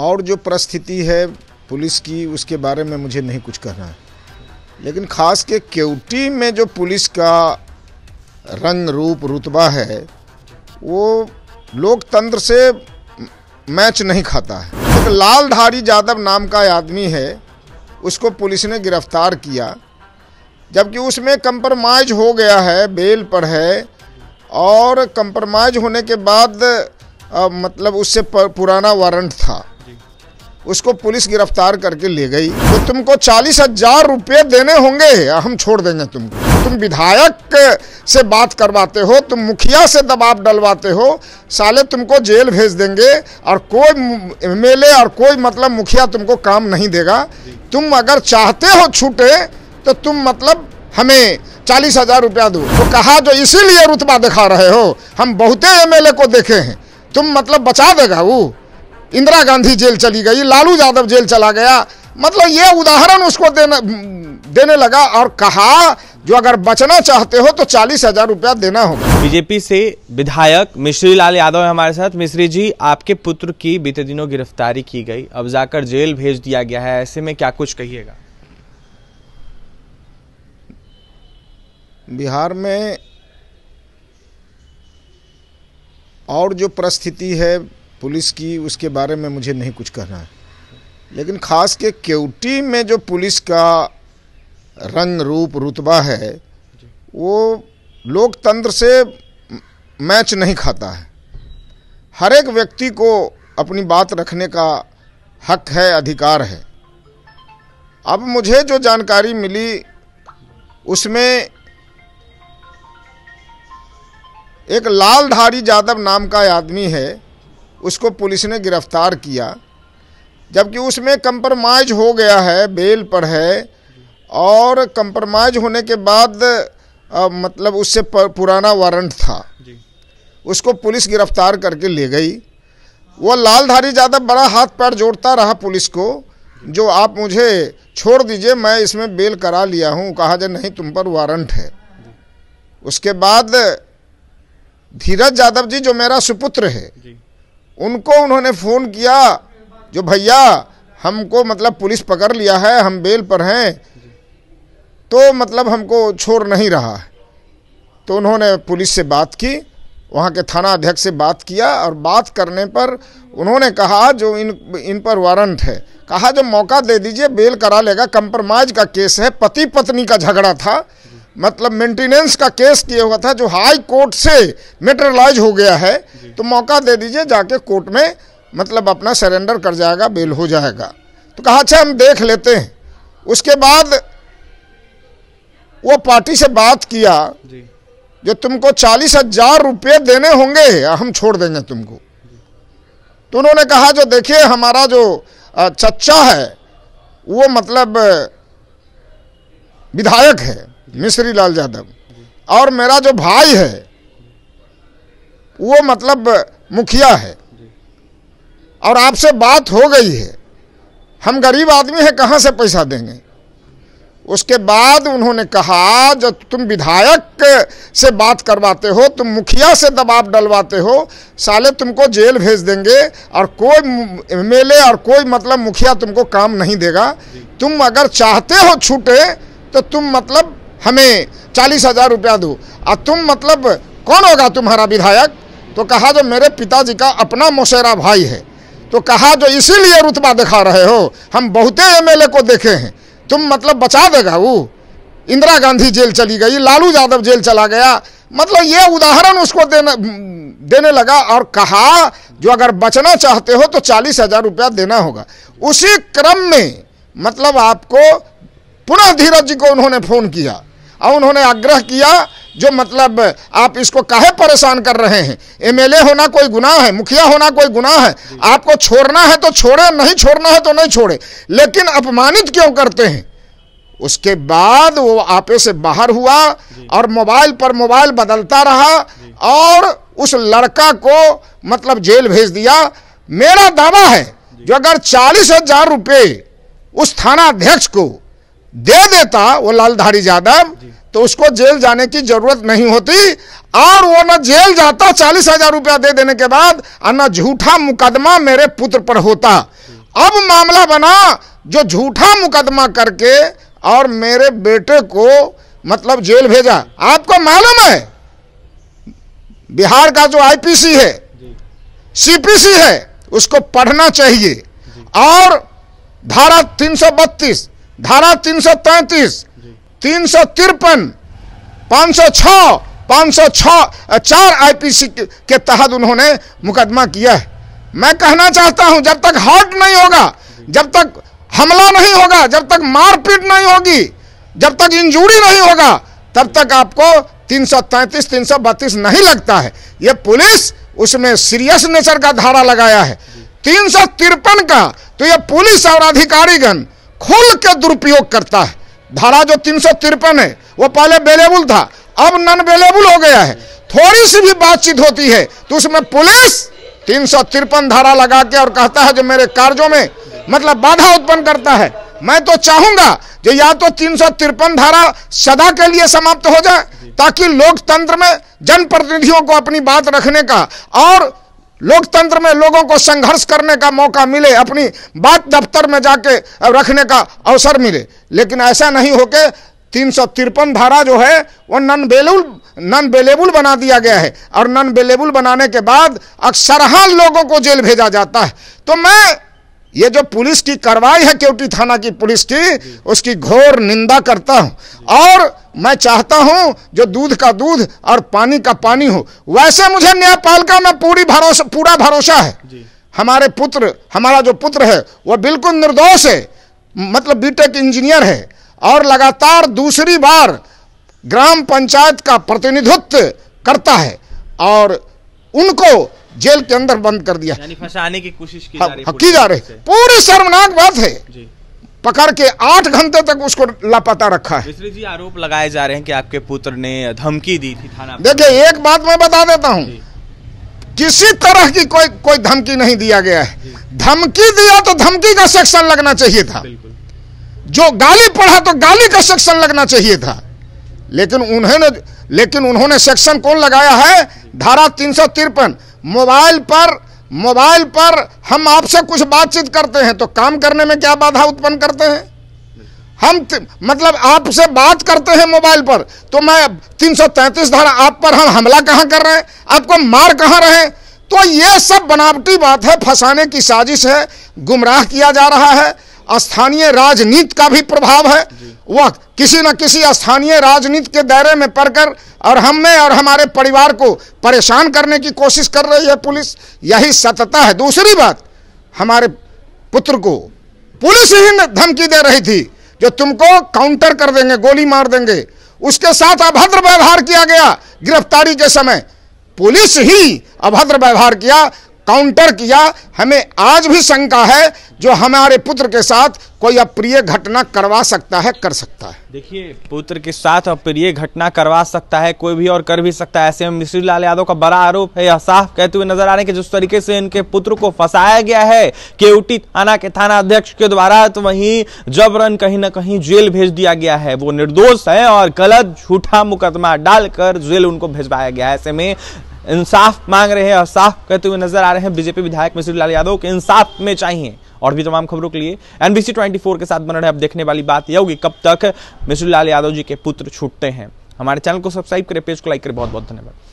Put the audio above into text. और जो परिस्थिति है पुलिस की उसके बारे में मुझे नहीं कुछ कहना है, लेकिन खास के केवटी में जो पुलिस का रंग रूप रुतबा है वो लोकतंत्र से मैच नहीं खाता है। एक लाल धारी यादव नाम का आदमी है, उसको पुलिस ने गिरफ्तार किया, जबकि उसमें कंप्रोमाइज़ हो गया है, बेल पर है और कंप्रोमाइज़ होने के बाद मतलब उससे पुराना वारंट था, उसको पुलिस गिरफ्तार करके ले गई। तो तुमको 40,000 रुपये देने होंगे, हम छोड़ देंगे तुमको। तुम विधायक से बात करवाते हो, तुम मुखिया से दबाव डलवाते हो, साले तुमको जेल भेज देंगे और कोई एमएलए और कोई मतलब मुखिया तुमको काम नहीं देगा। तुम अगर चाहते हो छूटे तो तुम मतलब हमें 40,000 रुपया दो। तो कहा जो इसीलिए रुतबा दिखा रहे हो, हम बहुते एमएलए को देखे हैं, तुम मतलब बचा देगा वो। इंदिरा गांधी जेल चली गई, लालू यादव जेल चला गया, मतलब ये उदाहरण उसको देने लगा और कहा जो अगर बचना चाहते हो तो 40,000 रुपया देना होगा। बीजेपी से विधायक मिश्री लाल यादव है हमारे साथ। मिश्री जी, आपके पुत्र की बीते दिनों गिरफ्तारी की गई, अब जाकर जेल भेज दिया गया है, ऐसे में क्या कुछ कहिएगा? बिहार में और जो परिस्थिति है पुलिस की उसके बारे में मुझे नहीं कुछ कहना है, लेकिन खास के केवटी में जो पुलिस का रंग रूप रुतबा है वो लोकतंत्र से मैच नहीं खाता है। हर एक व्यक्ति को अपनी बात रखने का हक है, अधिकार है। अब मुझे जो जानकारी मिली उसमें एक लाल धारी यादव नाम का आदमी है, उसको पुलिस ने गिरफ्तार किया, जबकि उसमें कंप्रोमाइज़ हो गया है, बेल पर है और कंप्रोमाइज़ होने के बाद मतलब उससे पुराना वारंट था, उसको पुलिस गिरफ्तार करके ले गई। वो लाल धारी यादव बड़ा हाथ पैर जोड़ता रहा पुलिस को, जो आप मुझे छोड़ दीजिए, मैं इसमें बेल करा लिया हूँ। कहा जाए नहीं, तुम पर वारंट है। उसके बाद धीरज यादव जी जो मेरा सुपुत्र है, उनको उन्होंने फ़ोन किया जो भैया हमको मतलब पुलिस पकड़ लिया है, हम बेल पर हैं, तो मतलब हमको छोड़ नहीं रहा। तो उन्होंने पुलिस से बात की, वहाँ के थाना अध्यक्ष से बात किया और बात करने पर उन्होंने कहा जो इन पर वारंट है, कहा जो मौका दे दीजिए, बेल करा लेगा। कंप्रोमाइज़ का केस है, पति पत्नी का झगड़ा था, मतलब मेंटेनेंस का केस किया हुआ था जो हाई कोर्ट से मेटरलाइज हो गया है, तो मौका दे दीजिए, जाके कोर्ट में मतलब अपना सरेंडर कर जाएगा, बेल हो जाएगा। तो कहा अच्छा हम देख लेते हैं। उसके बाद वो पार्टी से बात किया जो तुमको 40,000 रुपये देने होंगे, हम छोड़ देंगे तुमको। तो उन्होंने कहा जो देखिए हमारा जो चच्चा है वो मतलब विधायक है मिश्री लाल यादव, और मेरा जो भाई है वो मतलब मुखिया है, और आपसे बात हो गई है, हम गरीब आदमी हैं, कहाँ से पैसा देंगे। उसके बाद उन्होंने कहा जो तुम विधायक से बात करवाते हो, तुम मुखिया से दबाव डलवाते हो, साले तुमको जेल भेज देंगे और कोई एमएलए और कोई मतलब मुखिया तुमको काम नहीं देगा। तुम अगर चाहते हो छूटे तो तुम मतलब हमें 40,000 रुपया दो, और तुम मतलब कौन होगा तुम्हारा विधायक। तो कहा जो मेरे पिताजी का अपना मौसेरा भाई है, तो कहा जो इसीलिए रुतबा दिखा रहे हो, हम बहुते एमएलए को देखे हैं, तुम मतलब बचा देगा वो। इंदिरा गांधी जेल चली गई, लालू यादव जेल चला गया, मतलब ये उदाहरण उसको देने लगा और कहा जो अगर बचना चाहते हो तो 40,000 रुपया देना होगा। उसी क्रम में मतलब आपको पुनः धीरज जी को उन्होंने फ़ोन किया और उन्होंने आग्रह किया जो मतलब आप इसको काहे परेशान कर रहे हैं, एमएलए होना कोई गुनाह है, मुखिया होना कोई गुनाह है, आपको छोड़ना है तो छोड़े, नहीं छोड़ना है तो नहीं छोड़े, लेकिन अपमानित क्यों करते हैं। उसके बाद वो आपे से बाहर हुआ और मोबाइल बदलता रहा और उस लड़का को मतलब जेल भेज दिया। मेरा दावा है जो अगर 40,000 रुपये उस थाना अध्यक्ष को दे देता वो लाल धारी यादव, तो उसको जेल जाने की जरूरत नहीं होती और वो ना जेल जाता 40,000 रुपया दे देने के बाद और ना झूठा मुकदमा मेरे पुत्र पर होता। अब मामला बना जो झूठा मुकदमा करके और मेरे बेटे को मतलब जेल भेजा। आपको मालूम है बिहार का जो आईपीसी है सीपीसी है उसको पढ़ना चाहिए और धारा 332 धारा 333 353 506 504 आईपीसी के तहत उन्होंने मुकदमा किया है। मैं कहना चाहता हूं जब तक हर्ट नहीं होगा, जब तक हमला नहीं होगा, जब तक मारपीट नहीं होगी, जब तक इंजूरी नहीं होगा, तब तक आपको 333 332 नहीं लगता है। ये पुलिस उसमें सीरियस नेचर का धारा लगाया है 353 का। तो ये पुलिस और अधिकारीगण खुल के दुरुपयोग करता है। धारा जो 353 है वो पहले बेलेबुल था, अब नॉन बेलेबुल हो गया है। थोड़ी सी भी बातचीत होती है तो उसमें पुलिस 353 धारा लगा के और कहता है जो मेरे कार्यों में मतलब बाधा उत्पन्न करता है। मैं तो चाहूंगा जो या तो 353 धारा सदा के लिए समाप्त हो जाए ताकि लोकतंत्र में जनप्रतिनिधियों को अपनी बात रखने का और लोकतंत्र में लोगों को संघर्ष करने का मौका मिले, अपनी बात दफ्तर में जाके रखने का अवसर मिले। लेकिन ऐसा नहीं होके 353 धारा जो है वो नॉन बेलेबुल बना दिया गया है और नॉन बेलेबुल बनाने के बाद अक्सरहा लोगों को जेल भेजा जाता है। तो मैं ये जो पुलिस की कार्रवाई है केवटी थाना की पुलिस की उसकी घोर निंदा करता हूं और मैं चाहता हूं जो दूध का दूध और पानी का पानी हो। वैसे मुझे न्यायपालिका में पूरा भरोसा है। हमारे पुत्र हमारा जो पुत्र है वो बिल्कुल निर्दोष है, मतलब बीटेक इंजीनियर है और लगातार दूसरी बार ग्राम पंचायत का प्रतिनिधित्व करता है और उनको जेल के अंदर बंद कर दिया, यानी फंसाने की कोशिश की जा रही। पूरी शर्मनाक बात है। पकड़ के 8 घंटे तक उसको लापता रखा है। मिश्री जी आरोप लगाए जा रहे हैं कि आपके पुत्र ने धमकी दी थी थाना। देखिए एक बात मैं बता देता हूँ, किसी तरह की कोई धमकी नहीं दिया गया है। धमकी दिया तो धमकी का सेक्शन लगना चाहिए था, जो गाली पढ़ा तो गाली का सेक्शन लगना चाहिए था, लेकिन उन्होंने सेक्शन कौन लगाया है? धारा 353। मोबाइल पर हम आपसे कुछ बातचीत करते हैं तो काम करने में क्या बाधा उत्पन्न करते हैं हम, मतलब आपसे बात करते हैं मोबाइल पर तो मैं 333 धारा आप पर हम हमला कहाँ कर रहे हैं, आपको मार कहाँ रहे हैं? तो ये सब बनावटी बात है, फंसाने की साजिश है, गुमराह किया जा रहा है। स्थानीय राजनीति का भी प्रभाव है, वह किसी न किसी स्थानीय राजनीति के दायरे में पड़कर और हमें और हमारे परिवार को परेशान करने की कोशिश कर रही है पुलिस, यही सत्यता है। दूसरी बात, हमारे पुत्र को पुलिस ही धमकी दे रही थी जो तुमको काउंटर कर देंगे, गोली मार देंगे। उसके साथ अभद्र व्यवहार किया गया गिरफ्तारी के समय, पुलिस ही अभद्र व्यवहार किया, काउंटर किया। हमें आज भी शंका है जो हमारे पुत्र के साथ कोई अप्रिय घटना करवा सकता है, कर सकता है। देखिए पुत्र के साथ अप्रिय घटना करवा सकता है कोई भी और कर भी सकता है। ऐसे में मिश्री लाल यादव का बड़ा आरोप है, यह साफ कहते हुए नजर आ रहे हैं कि जिस तरीके से इनके पुत्र को फंसाया गया है केवटी थाना के थाना अध्यक्ष के द्वारा, तो वहीं जबरन कहीं ना कहीं जेल भेज दिया गया है। वो निर्दोष है और गलत झूठा मुकदमा डालकर जेल उनको भेजवाया गया है। ऐसे में इंसाफ मांग रहे हैं और साफ कहते हुए नजर आ रहे हैं बीजेपी विधायक मिश्री लाल यादव के इंसाफ में चाहिए। और भी तमाम खबरों के लिए NBC24 के साथ बने रहे। अब देखने वाली बात यह होगी कब तक मिश्री लाल यादव जी के पुत्र छूटते हैं। हमारे चैनल को सब्सक्राइब करें, पेज को लाइक करें। बहुत बहुत धन्यवाद।